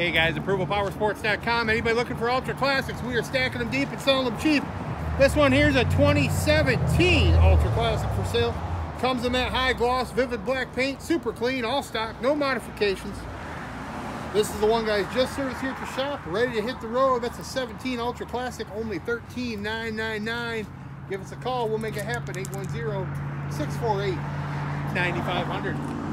Hey guys, approvalpowersports.com. Anybody looking for Ultra Classics? We are stacking them deep and selling them cheap. This one here is a 2017 Ultra Classic for sale. Comes in that high gloss Vivid Black paint, super clean, all stock, no modifications. This is the one, guys, just serviced here at the shop, ready to hit the road. That's a 17 Ultra Classic, only $13,999. Give us a call, we'll make it happen, 810-648-9500.